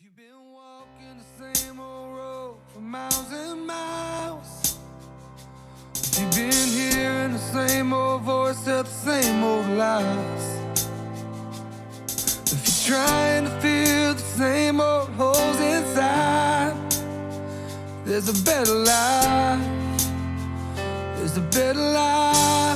If you've been walking the same old road for miles and miles, if you've been hearing the same old voice, tell the same old lies, if you're trying to fill the same old holes inside, there's a better life, there's a better life.